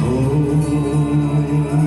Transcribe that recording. Oh.